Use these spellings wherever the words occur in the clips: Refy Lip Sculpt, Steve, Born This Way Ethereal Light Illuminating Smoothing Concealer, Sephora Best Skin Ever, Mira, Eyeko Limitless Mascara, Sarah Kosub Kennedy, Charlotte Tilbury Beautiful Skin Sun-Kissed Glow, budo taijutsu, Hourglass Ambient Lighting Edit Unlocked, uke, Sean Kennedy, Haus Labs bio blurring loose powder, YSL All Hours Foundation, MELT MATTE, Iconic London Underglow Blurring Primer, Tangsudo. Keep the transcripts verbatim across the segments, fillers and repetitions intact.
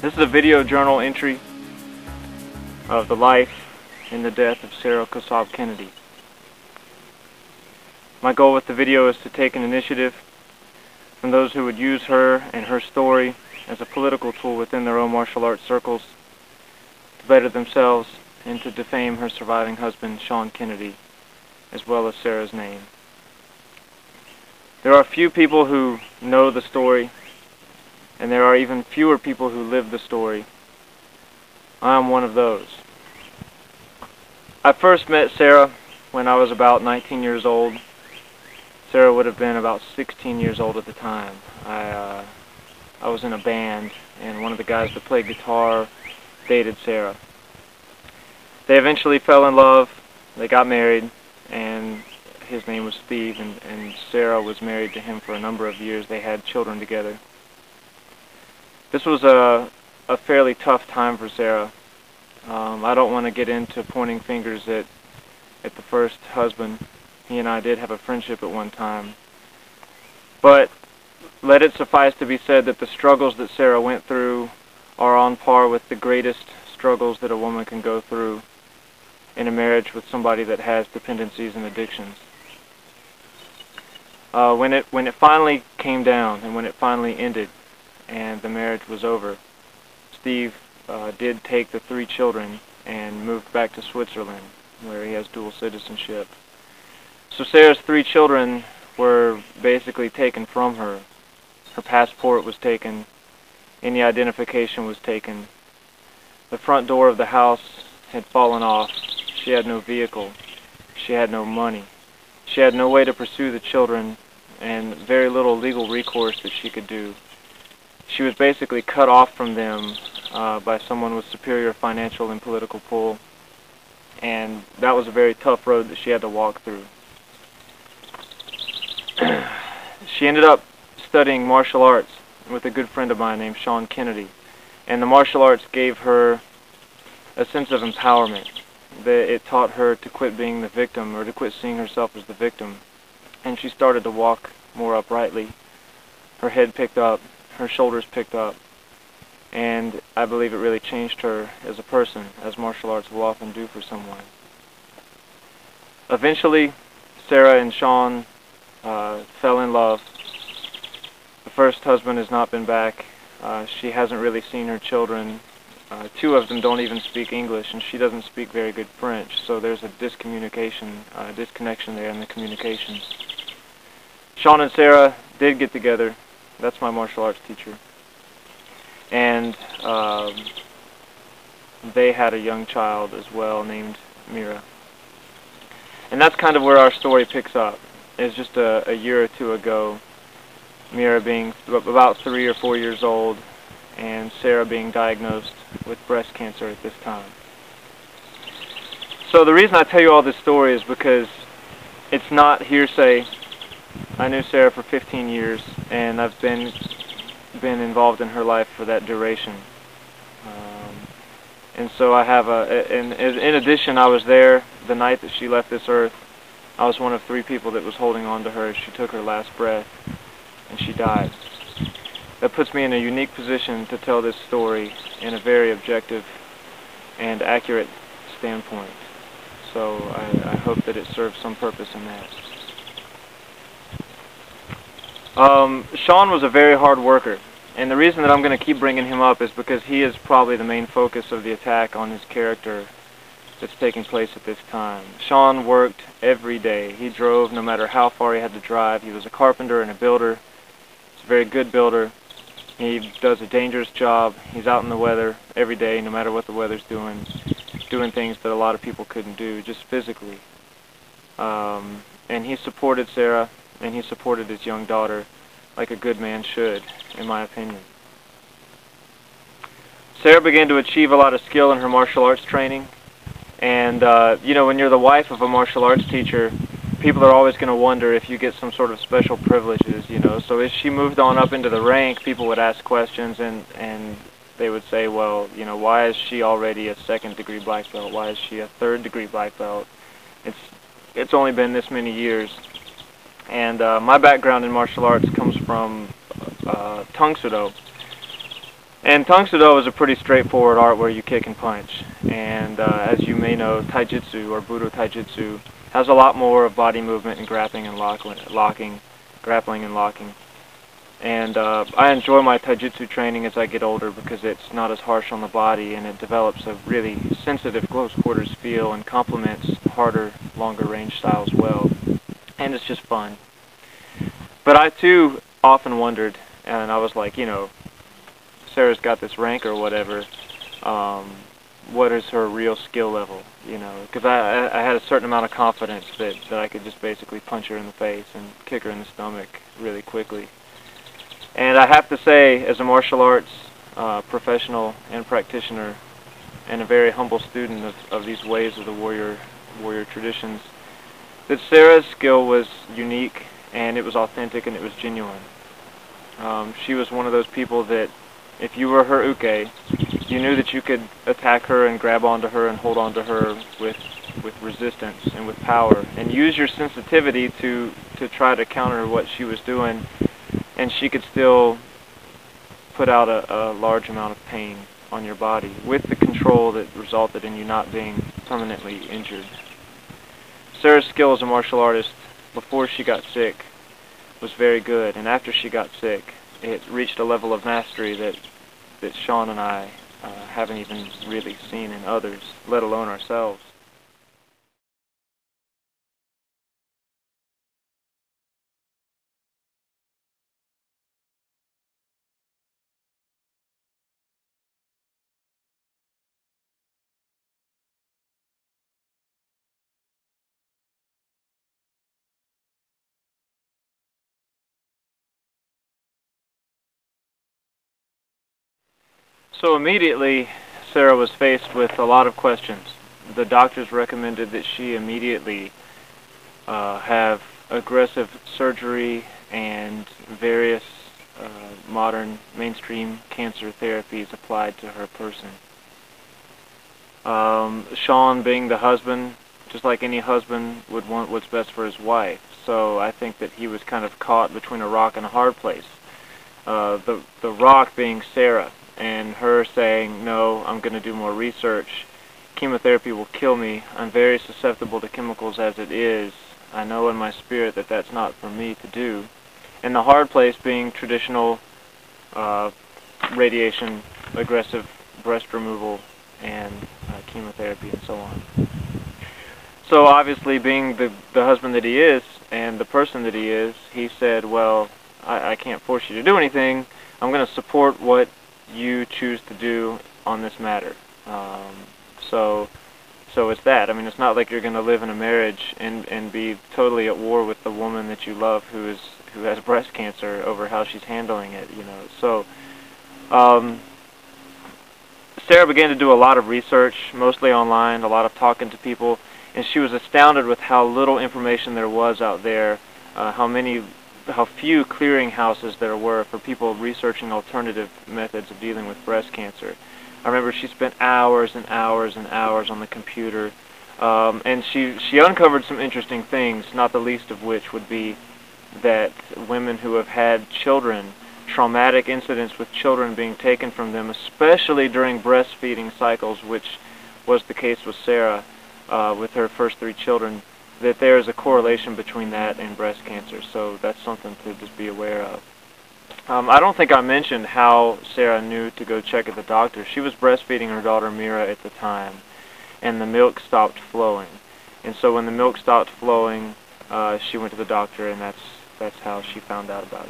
This is a video journal entry of the life and the death of Sarah Kosub Kennedy. My goal with the video is to take an initiative from those who would use her and her story as a political tool within their own martial arts circles to better themselves and to defame her surviving husband, Sean Kennedy, as well as Sarah's name. There are few people who know the story, and there are even fewer people who live the story. I am one of those. I first met Sarah when I was about nineteen years old. Sarah would have been about sixteen years old at the time. I, uh, I was in a band, and one of the guys that played guitar dated Sarah. They eventually fell in love, they got married, and his name was Steve, and, and Sarah was married to him for a number of years. They had children together. This was a, a fairly tough time for Sarah. Um, I don't want to get into pointing fingers at, at the first husband. He and I did have a friendship at one time. But let it suffice to be said that the struggles that Sarah went through are on par with the greatest struggles that a woman can go through in a marriage with somebody that has dependencies and addictions. Uh, when it when it finally came down and when it finally ended and the marriage was over, Steve uh, did take the three children and moved back to Switzerland, where he has dual citizenship. So Sarah's three children were basically taken from her. Her passport was taken, any identification was taken. The front door of the house had fallen off. She had no vehicle. She had no money. She had no way to pursue the children and very little legal recourse that she could do. She was basically cut off from them uh, by someone with superior financial and political pull, and that was a very tough road that she had to walk through. She ended up studying martial arts with a good friend of mine named Sean Kennedy, and the martial arts gave her a sense of empowerment. It taught her to quit being the victim, or to quit seeing herself as the victim, and she started to walk more uprightly. Her head picked up, her shoulders picked up, and I believe it really changed her as a person, as martial arts will often do for someone. Eventually, Sarah and Sean Uh, fell in love. The first husband has not been back. Uh, she hasn't really seen her children. Uh, two of them don't even speak English, and she doesn't speak very good French, so there's a discommunication, uh, disconnection there in the communications. Sean and Sarah did get together. That's my martial arts teacher. And um, they had a young child as well named Mira. And that's kind of where our story picks up. It's just a, a year or two ago, Mira being about three or four years old, and Sarah being diagnosed with breast cancer at this time. So the reason I tell you all this story is because it's not hearsay. I knew Sarah for fifteen years, and I've been been involved in her life for that duration. Um, and so I have a, and in addition, I was there the night that she left this earth. I was one of three people that was holding on to her as she took her last breath, and she died. That puts me in a unique position to tell this story in a very objective and accurate standpoint. So I, I hope that it serves some purpose in that. Um, Sean was a very hard worker, and the reason that I'm going to keep bringing him up is because he is probably the main focus of the attack on his character that's taking place at this time. Sean worked every day. He drove no matter how far he had to drive. He was a carpenter and a builder. He's a very good builder. He does a dangerous job. He's out in the weather every day, no matter what the weather's doing, doing things that a lot of people couldn't do, just physically. Um, and he supported Sarah, and he supported his young daughter like a good man should, in my opinion. Sarah began to achieve a lot of skill in her martial arts training. And, uh, you know, when you're the wife of a martial arts teacher, people are always going to wonder if you get some sort of special privileges, you know. So as she moved on up into the rank, people would ask questions, and, and they would say, well, you know, why is she already a second-degree black belt? Why is she a third-degree black belt? It's, it's only been this many years. And uh, my background in martial arts comes from uh, Tangsudo, And Tangsudo is a pretty straightforward art where you kick and punch. And uh, as you may know, taijutsu or budo taijutsu has a lot more of body movement and grappling and lock locking, grappling and locking. And uh, I enjoy my taijutsu training as I get older because it's not as harsh on the body and it develops a really sensitive close quarters feel and complements harder, longer range styles well. And it's just fun. But I too often wondered, and I was like, you know, Sarah's got this rank or whatever, um, what is her real skill level, you know, because I, I had a certain amount of confidence that, that I could just basically punch her in the face and kick her in the stomach really quickly. And I have to say, as a martial arts uh, professional and practitioner, and a very humble student of, of these ways of the warrior, warrior traditions, that Sarah's skill was unique, and it was authentic, and it was genuine. Um, she was one of those people that, if you were her uke, you knew that you could attack her and grab onto her and hold onto her with with resistance and with power, and use your sensitivity to to try to counter what she was doing, and she could still put out a, a large amount of pain on your body with the control that resulted in you not being permanently injured. Sarah's skill as a martial artist before she got sick was very good, and after she got sick, it reached a level of mastery that, that Sean and I uh, haven't even really seen in others, let alone ourselves. So immediately, Sarah was faced with a lot of questions. The doctors recommended that she immediately uh, have aggressive surgery and various uh, modern mainstream cancer therapies applied to her person. Um, Sean, being the husband, just like any husband, would want what's best for his wife. So I think that he was kind of caught between a rock and a hard place. Uh, the, the rock being Sarah. And her saying, no, I'm going to do more research. Chemotherapy will kill me. I'm very susceptible to chemicals as it is. I know in my spirit that that's not for me to do. And the hard place being traditional uh, radiation, aggressive breast removal, and uh, chemotherapy and so on. So obviously, being the, the husband that he is and the person that he is, he said, well, I, I can't force you to do anything. I'm going to support what you choose to do on this matter. Um, so so it's that. I mean, it's not like you're going to live in a marriage and, and be totally at war with the woman that you love who is who has breast cancer over how she's handling it, you know. So um, Sarah began to do a lot of research, mostly online, a lot of talking to people, and she was astounded with how little information there was out there, uh, how many how few clearinghouses there were for people researching alternative methods of dealing with breast cancer. I remember she spent hours and hours and hours on the computer, um, and she, she uncovered some interesting things, not the least of which would be that women who have had children, traumatic incidents with children being taken from them, especially during breastfeeding cycles, which was the case with Sarah uh, with her first three children, that there is a correlation between that and breast cancer, so that's something to just be aware of. Um, I don't think I mentioned how Sarah knew to go check at the doctor. She was breastfeeding her daughter Mira at the time, and the milk stopped flowing. And so when the milk stopped flowing, uh, she went to the doctor, and that's, that's how she found out about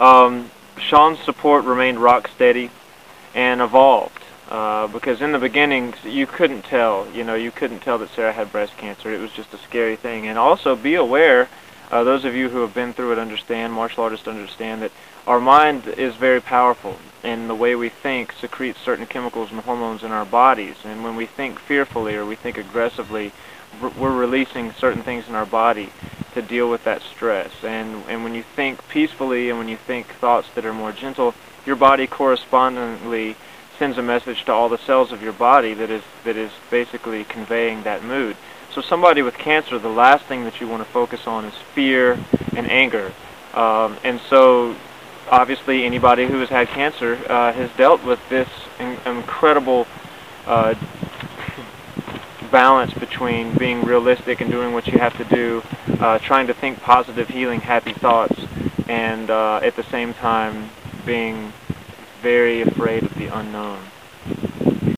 it. Um, Sean's support remained rock steady and evolved. Uh, because in the beginning, you couldn't tell, you know, you couldn't tell that Sarah had breast cancer. It was just a scary thing. And also be aware, uh, those of you who have been through it understand, martial artists understand, that our mind is very powerful. And the way we think secretes certain chemicals and hormones in our bodies. And when we think fearfully or we think aggressively, we're releasing certain things in our body to deal with that stress. And, and when you think peacefully and when you think thoughts that are more gentle, your body correspondingly sends a message to all the cells of your body that is that is basically conveying that mood. So somebody with cancer, the last thing that you want to focus on is fear and anger. Um, and so obviously anybody who has had cancer uh, has dealt with this in incredible uh, balance between being realistic and doing what you have to do, uh, trying to think positive, healing, happy thoughts, and uh, at the same time being very afraid of the unknown.